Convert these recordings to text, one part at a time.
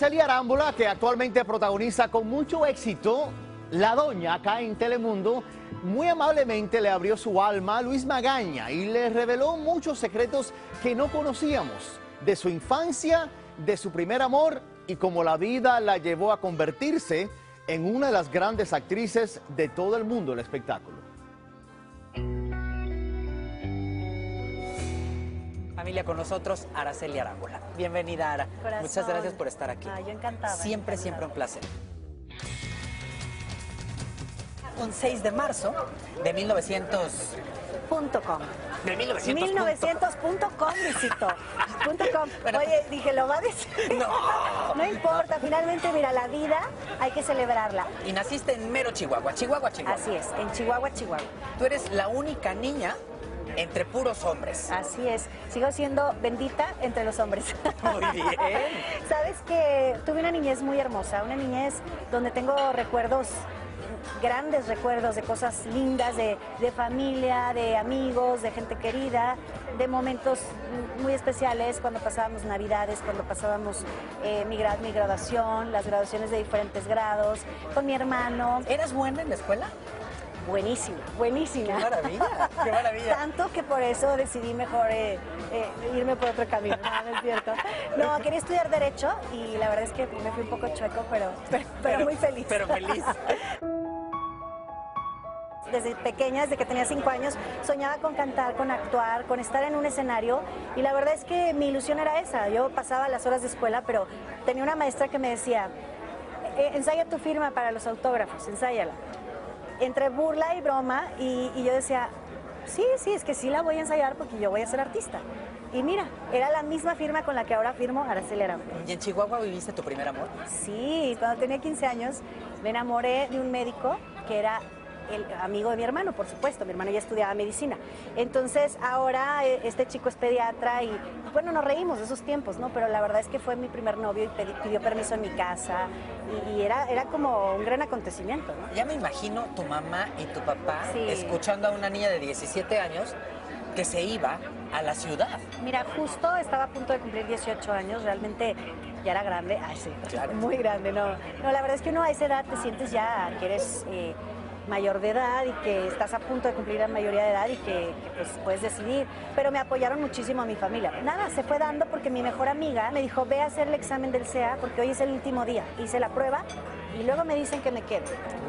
Celia Arámbula, que actualmente protagoniza con mucho éxito La Doña acá en Telemundo, muy amablemente le abrió su alma a Luis Magaña y le reveló muchos secretos que no conocíamos de su infancia, de su primer amor y cómo la vida la llevó a convertirse en una de las grandes actrices de todo el mundo del espectáculo. Familia, con nosotros Aracely Arámbola. Bienvenida, Ara. Corazón. Muchas gracias por estar aquí. Yo encantada. Siempre un placer. Un 6 de marzo de 1900.com. De 1900.com, visitó. Oye, dije, ¿lo va a decir? No. No importa, finalmente, mira, la vida hay que celebrarla. Y naciste en mero Chihuahua, Chihuahua. Así es, en Chihuahua, Tú eres la única niña entre puros hombres. Así es. Sigo siendo bendita entre los hombres. Muy bien. Sabes que tuve una niñez muy hermosa, una niñez donde tengo recuerdos, grandes recuerdos de cosas lindas, de familia, de amigos, de gente querida, de momentos muy especiales cuando pasábamos Navidades, cuando pasábamos mi graduación, las graduaciones de diferentes grados, con mi hermano. ¿Eras buena en la escuela? Buenísima, buenísima. ¡Qué maravilla! ¡Qué maravilla! Tanto que por eso decidí mejor irme por otro camino, no es cierto. No, quería estudiar Derecho y la verdad es que me fui un poco chueco, pero muy feliz. Pero feliz. Desde pequeña, desde que tenía 5 años, soñaba con cantar, con actuar, con estar en un escenario y la verdad es que mi ilusión era esa. Yo pasaba las horas de escuela, pero tenía una maestra que me decía, ensaya tu firma para los autógrafos, ensáyala. Entre burla y broma, y yo decía, sí, es que sí la voy a ensayar porque yo voy a ser artista. Y mira, era la misma firma con la que ahora firmo Aracely Arámbula. ¿Y en Chihuahua viviste tu primer amor? Sí, cuando tenía 15 años me enamoré de un médico que era el amigo de mi hermano, por supuesto. Mi hermano ya estudiaba medicina. Entonces, ahora este chico es pediatra y, bueno, nos reímos de esos tiempos, ¿no? Pero la verdad es que fue mi primer novio y pidió permiso en mi casa. Y era como un gran acontecimiento, ¿no? Ya me imagino tu mamá y tu papá escuchando a una niña de 17 años que se iba a la ciudad. Mira, justo estaba a punto de cumplir 18 años, realmente ya era grande. Ay, sí, claro. Muy grande, ¿no? No, la verdad es que uno a esa edad te sientes ya que eres mayor de edad y que estás a punto de cumplir la mayoría de edad y que pues puedes decidir, pero me apoyaron muchísimo a mi familia. Nada, se fue dando porque mi mejor amiga me dijo, ve a hacer el examen del CEA porque hoy es el último día. Hice la prueba y luego me dicen que me quedo.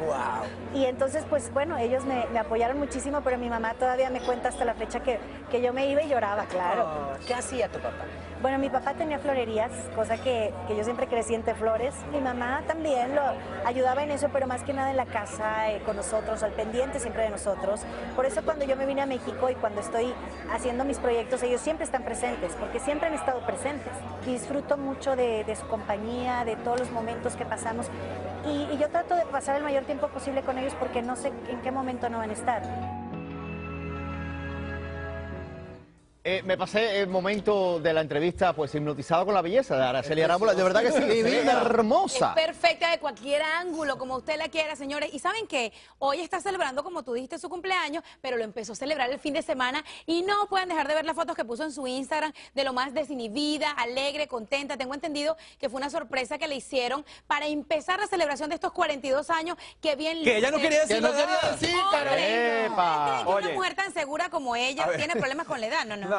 Wow. Y entonces, pues bueno, ellos me apoyaron muchísimo, pero mi mamá todavía me cuenta hasta la fecha que yo me iba y lloraba, claro. Oh, ¿qué hacía tu papá? Bueno, mi papá tenía florerías, cosa que yo siempre crecí entre flores. Mi mamá también lo ayudaba en eso, pero más que nada en la casa, con nosotros, al pendiente siempre de nosotros. Por eso cuando yo me vine a México y cuando estoy haciendo mis proyectos, ellos siempre están presentes, porque siempre han estado presentes. Disfruto mucho de su compañía, de todos los momentos que pasamos. Y yo trato de pasar el mayor tiempo posible con ellos porque no sé en qué momento no van a estar. Me pasé el momento de la entrevista pues hipnotizado con la belleza de Aracely Arámbula. De verdad que sí, divina, hermosa. Es perfecta de cualquier ángulo, como usted la quiera, señores. Y ¿saben qué? Hoy está celebrando, como tú dijiste, su cumpleaños, pero lo empezó a celebrar el fin de semana y no pueden dejar de ver las fotos que puso en su Instagram de lo más desinhibida, alegre, contenta. Tengo entendido que fue una sorpresa que le hicieron para empezar la celebración de estos 42 años que bien... Que ella no quería decir, ¡epa! Una mujer tan segura como ella tiene problemas con la edad, ¿no? No.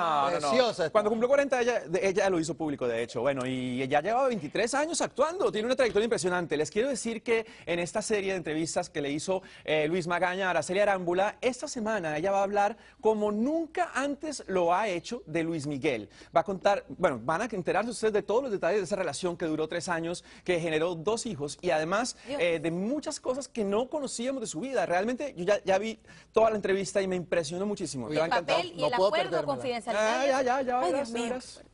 Cuando cumplió 40, ella lo hizo público, de hecho. Bueno, y ya lleva 23 años actuando. Tiene una trayectoria impresionante. Les quiero decir que en esta serie de entrevistas que le hizo Luis Magaña a Aracely Arámbula, esta semana ella va a hablar como nunca antes lo ha hecho de Luis Miguel. Va a contar, bueno, van a enterarse ustedes de todos los detalles de esa relación que duró 3 años, que generó 2 hijos y además de muchas cosas que no conocíamos de su vida. Realmente, yo ya vi toda la entrevista y me impresionó muchísimo. El papel y el acuerdo confidencial.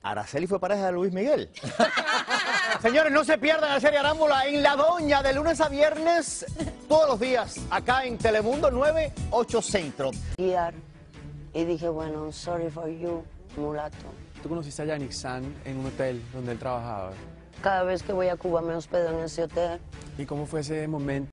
Aracely fue pareja de Luis Miguel. Señores, no se pierdan la serie Arámbula en La Doña de lunes a viernes, todos los días, acá en Telemundo 9-8 Centro. Y dije, bueno, sorry for you, mulato. ¿Tú conociste a Yannixan en un hotel donde él trabajaba? Cada vez que voy a Cuba me hospedo en ese hotel. ¿Y cómo fue ese momento?